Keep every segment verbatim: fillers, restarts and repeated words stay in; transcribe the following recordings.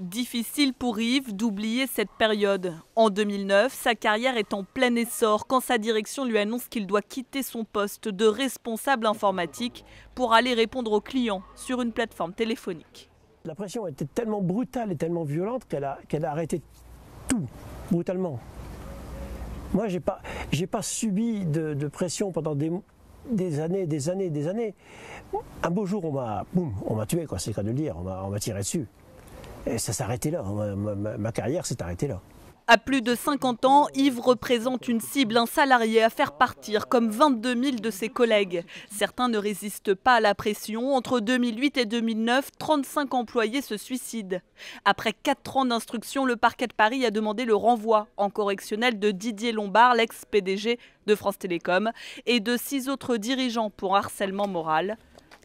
Difficile pour Yves d'oublier cette période. En deux mille neuf, sa carrière est en plein essor quand sa direction lui annonce qu'il doit quitter son poste de responsable informatique pour aller répondre aux clients sur une plateforme téléphonique. La pression était tellement brutale et tellement violente qu'elle a, qu'elle a arrêté tout, brutalement. Moi, j'ai pas, j'ai pas subi de, de pression pendant des, des années, des années, des années. Un beau jour, on m'a, boum, on m'a tué, quoi, c'est le cas de le dire, on m'a, on m'a tiré dessus. Et ça s'arrêtait là, ma, ma, ma carrière s'est arrêtée là. À plus de cinquante ans, Yves représente une cible, un salarié à faire partir, comme vingt-deux mille de ses collègues. Certains ne résistent pas à la pression. Entre deux mille huit et deux mille neuf, trente-cinq employés se suicident. Après quatre ans d'instruction, le parquet de Paris a demandé le renvoi en correctionnel de Didier Lombard, l'ex-P D G de France Télécom, et de six autres dirigeants pour harcèlement moral.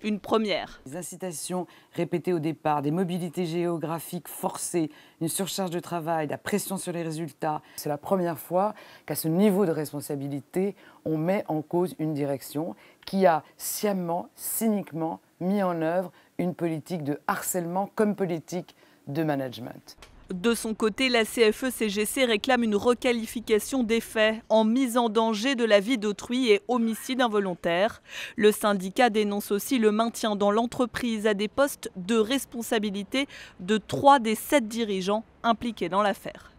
Une première. Des incitations répétées au départ, des mobilités géographiques forcées, une surcharge de travail, la pression sur les résultats. C'est la première fois qu'à ce niveau de responsabilité, on met en cause une direction qui a sciemment, cyniquement mis en œuvre une politique de harcèlement comme politique de management. De son côté, la C F E C G C réclame une requalification des faits en mise en danger de la vie d'autrui et homicide involontaire. Le syndicat dénonce aussi le maintien dans l'entreprise à des postes de responsabilité de trois des sept dirigeants impliqués dans l'affaire.